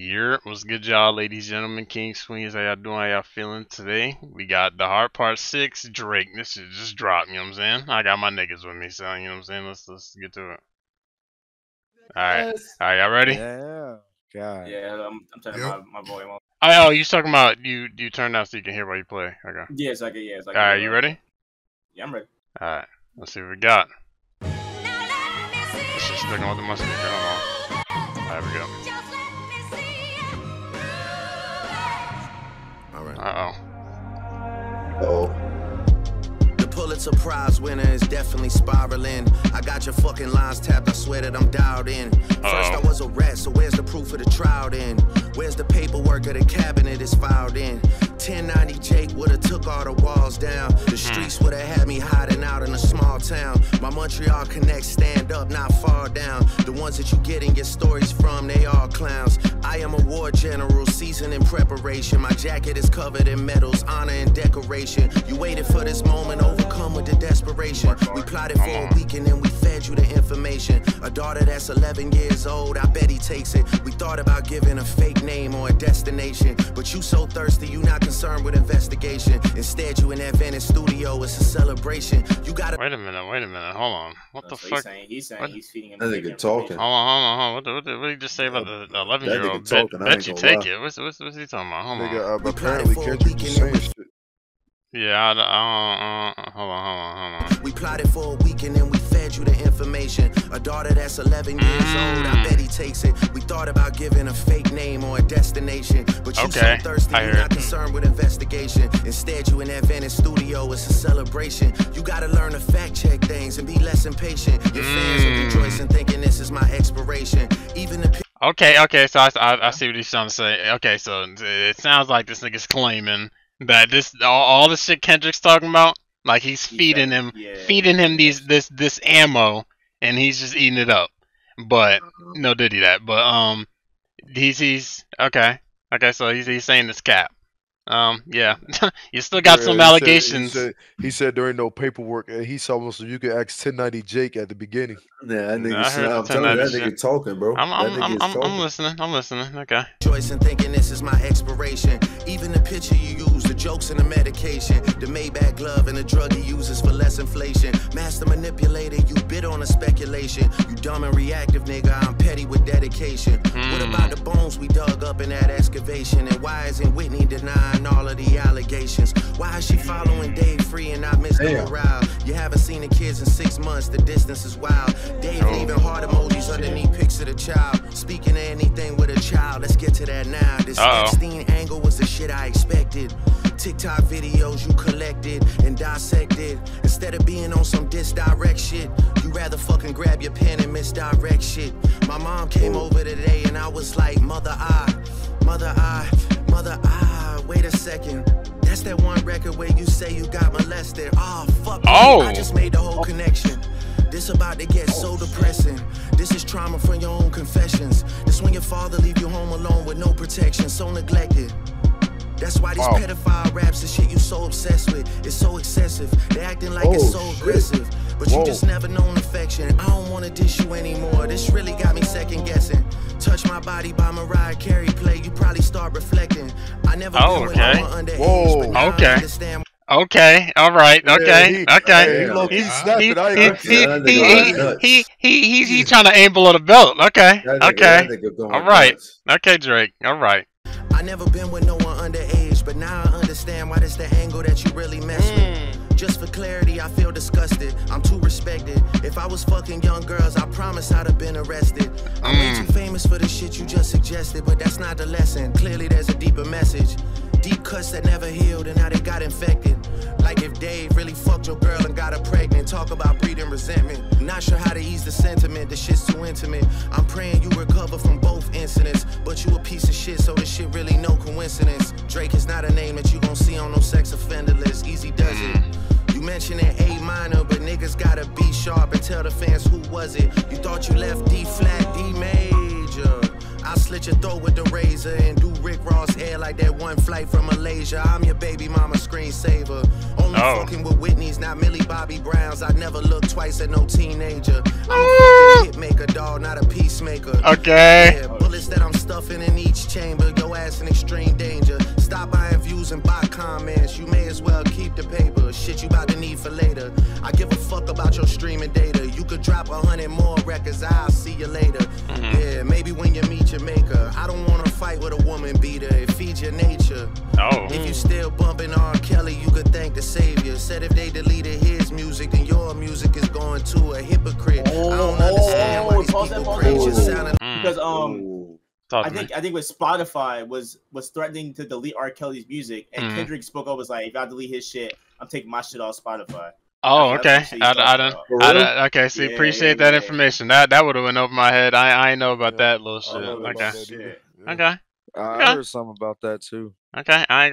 Europe. What's good, y'all? Ladies and gentlemen, King Swings, how y'all doing? How y'all feeling today? We got the Heart Part 6, Drake. This shit just dropped, you know what I'm saying? I got my niggas with me, so you know what I'm saying? Let's get to it. Alright. Alright, y'all ready? Yeah. God. Yeah, I'm turning my volume off. Oh, you talking about you turn down so you can hear while you play. Okay. Yes, I can. Yes, I can. Alright, you ready? Yeah, I'm ready. Alright, let's see what we got. This is stuck on the mustard. Hold on. Alright, we go. The Pulitzer Prize winner is definitely spiraling. I got your fucking lines tapped, I swear that I'm dialed in. First I was a rat, so where's the proof of the trial then? Where's the paperwork of the cabinet is filed in? 1090 Jake would've took all the walls down. The streets would've had me hiding out in a small town. My Montreal connects stand up, not fall down. The ones that you get and get stories from, they all clowns. I am a war general, seasoned in preparation. My jacket is covered in medals, honor and decoration. You waited for this moment, overcome with the desperation. We plotted for a week and then we fed you the information. A daughter that's 11 years old, I bet he takes it. We thought about giving a fake name or a destination, but you so thirsty, you not concerned with investigation. Instead, you in that Venice studio, it's a celebration. You gotta wait a minute, hold on. What the fuck? He's saying he's feeding him. That nigga talking. Hold on. What did he just say about the 11-year-old? Bet you take it. What's he talking about? Hold on. Nigga, apparently Kendrick just saying shit. Yeah, hold on. We plotted for a week and then we fed you the information. A daughter that's 11 years old, I bet he takes it. We thought about giving a fake name or a destination, but you so thirsty, you're not concerned with investigation. Instead, you in that Venice studio, it's a celebration. You gotta learn to fact check things and be less impatient. Your fans are rejoicing, thinking this is my expiration. Even the so I see what he's trying to say. Okay, so it sounds like this nigga's claiming that this all the shit Kendrick's talking about, like he's feeding him, this ammo, and he's just eating it up. But no diddy that. But he's okay. So he's saying this cap. Yeah, you still got some allegations. He said there ain't no paperwork, and he's almost you could ask 1090 Jake at the beginning. Yeah, that nigga talking, bro. I'm listening. Okay. Choice and thinking this is my expiration. Even the picture you use, the jokes and the medication, the Maybach glove and the drug he uses for less inflation. Master manipulator, you bid on a speculation. You dumb and reactive, nigga. I'm petty with dedication. What about the bones we dug up in that excavation? And why isn't Whitney denying all of the allegations? Why is she following Dave Free and not Miss Morale? You haven't seen the kids in 6 months. The distance is wild. Dave leaving heart emojis underneath pics of the child. Speaking of anything with a child, let's get to that now. This Epstein angle was the shit I expected. TikTok videos you collected and dissected. Instead of being on some disdirect shit, you rather fucking grab your pen and misdirect shit. My mom came over today and I was like, mother, wait a second. That's that one record where you say you got molested. Oh, fuck. Oh. I just made the whole connection. This about to get so depressing. This is trauma from your own confessions. This when your father leave you home alone with no protection, so neglected. That's why these pedophile raps and shit you so obsessed with is so excessive. They acting like it's so aggressive, but you just never known affection. I don't want to dish you anymore. This really got me second guessing. Touch My Body by Mariah Carey play, you probably start reflecting. I never okay, all right, okay. He's trying to aim below the belt. All right, Drake, all right. I never been with no one underage, but now I understand why this the angle that you really mess with. Just for clarity, I feel disgusted. I'm too respected. If I was fucking young girls, I promise I'd have been arrested. I'm way too famous for the shit you just suggested, but that's not the lesson. Clearly there's a deeper message. Deep cuts that never healed and now they got infected. Like if Dave really fucked your girl and got her pregnant. Talk about breeding resentment. Not sure how to ease the sentiment, the shit's too intimate. I'm praying you recover from both incidents, but you a piece of shit, so this shit really no coincidence. Drake is not a name that you gon' see on no sex offender list. Easy does it. You mentioned an A minor, but niggas gotta be sharp and tell the fans who was it. You thought you left D flat, D major. I slit your throat with the razor and do Rick Ross hair like that one flight from Malaysia. I'm your baby mama screensaver. Only fucking with Whitney's, not Millie Bobby Brown's. I never looked twice at no teenager. I'm a hit maker, dog, not a peacemaker. Okay. Yeah, bullets that I'm stuffing in each chamber. Your ass in extreme danger. Stop buying views and buy comments. You may as well keep the paper. Shit you about to need for later. I give a fuck about your streaming data. You could drop 100 more records. I'll see you later. Yeah, maybe when you meet your maker. I don't want to fight with a woman beater. It feeds your nature. If you still bumping R. Kelly, you could thank the savior. Said if they deleted his music, then your music is going to a hypocrite. I don't understand why these people praise you sounding because I think with Spotify was threatening to delete R. Kelly's music, and Kendrick spoke up was like, if I delete his shit, I'm taking my shit off Spotify. Oh, okay. I don't. Okay, so you appreciate that information. That would have went over my head. I ain't know about that little shit. I heard something about that too. Okay, I ain't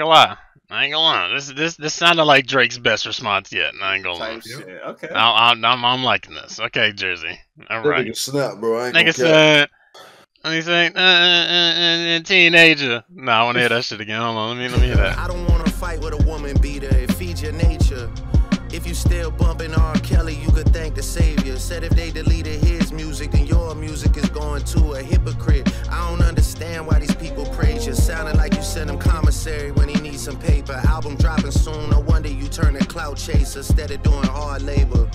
gonna lie. This sounded like Drake's best response yet. I ain't gonna lie. Okay. I'm liking this. Okay, Jersey. All right. Nigga snap, bro. I ain't gonna said. And he's like, teenager. No, I want to hear that shit again. Hold on. Let me hear that. I don't want to fight with a woman beater. It feeds your nature. If you still bumping R. Kelly, you could thank the savior. Said if they deleted his music, then your music is going to a hypocrite. I don't understand why these people praise you. Sounding like you sent him commissary when he needs some paper. Album dropping soon, no wonder you turn a clout chaser instead of doing hard labor.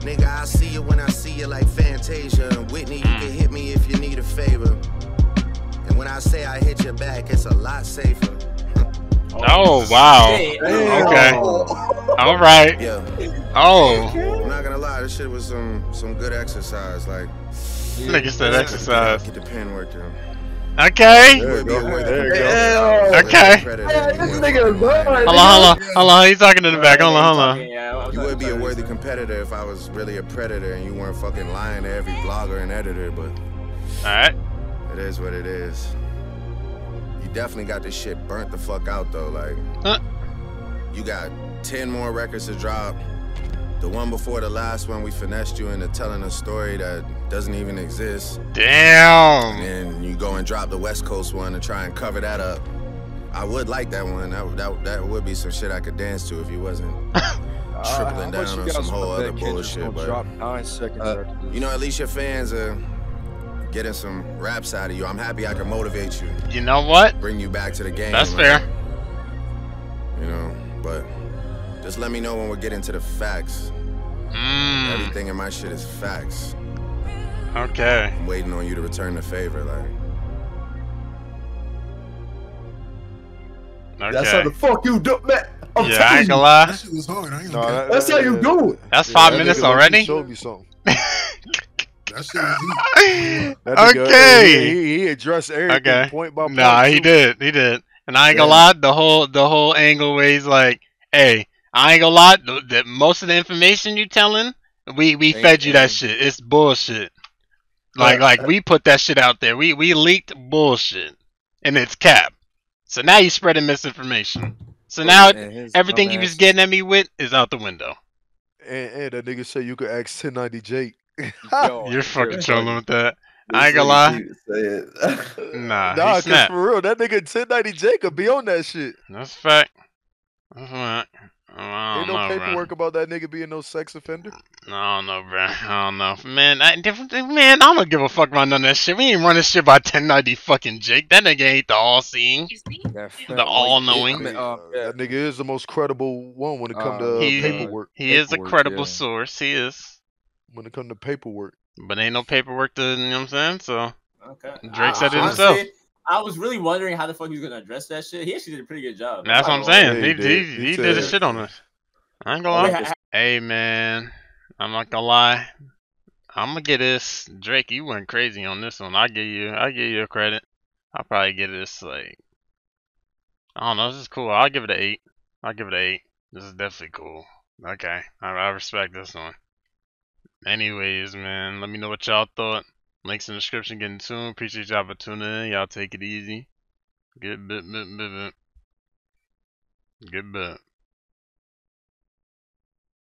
Nigga, I see you when I see you like Fantasia. And Whitney, you can hit me if you need a favor. And when I say I hit your back, it's a lot safer. Oh wow! Shit. Okay. All right. Yeah. Oh. I'm not gonna lie, this shit was some good exercise. Like, nigga said exercise. Get the pen work through. Okay. There you go. Okay. This nigga is good. Hold on. He's talking to the back. Hold on. Yeah, you would be a worthy competitor if I was really a predator and you weren't fucking lying to every blogger and editor. But all right. It is what it is. Definitely got this shit burnt the fuck out though. Like, you got 10 more records to drop. The one before the last one, we finessed you into telling a story that doesn't even exist. Damn. And then you go and drop the West Coast one to try and cover that up. I would like that one. That would be some shit I could dance to if you wasn't tripling down on some whole other bullshit. But you know, at least your fans are getting some raps out of you. I'm happy I can motivate you. You know what? Bring you back to the game. That's fair. You know, but just let me know when we get into the facts. Everything in my shit is facts. Okay. I'm waiting on you to return the favor, like. Okay. That's how the fuck you do, man. Yeah, I ain't gonna lie. That shit was hard. That's how you do it. That's 5 minutes already. Show me something. That shit was easy. Okay. He addressed everything point by point. Nah, he did. He did. And I ain't gonna lie, the whole angle where he's like, hey, I ain't gonna lie, most of the information you telling, we fed you that shit. It's bullshit. Like we put that shit out there. We leaked bullshit. And it's cap. So now you spreading misinformation. So now everything he was getting at me with is out the window. And that nigga said you could ask 1090 Jake. You're fucking trolling with that. I ain't gonna lie. Nah, cause for real, that nigga 1090 Jacob be on that shit. That's a fact. That's fact. Ain't no paperwork about that nigga being no sex offender. I don't know, bro. I don't know, man. I don't give a fuck about none of that shit. We ain't running shit by 1090 fucking Jake. That nigga ain't the all-seeing, the all-knowing. That nigga is the most credible one when it comes to paperwork. He is a credible source. He is. When it comes to paperwork. But ain't no paperwork to, you know what I'm saying? So, Drake said it himself. I was really wondering how the fuck he was going to address that shit. He actually did a pretty good job. That's what I'm saying. He did his shit on us. I ain't going to lie. Hey, man. I'm not going to lie. I'm going to get this. Drake, you went crazy on this one. I give you a credit. I'll probably give this, like, I don't know. This is cool. I'll give it an 8. I'll give it an 8. This is definitely cool. Okay. I respect this one. Anyways, man, let me know what y'all thought. Links in the description, get in tune. Appreciate y'all for tuning in. Y'all take it easy. Good bit.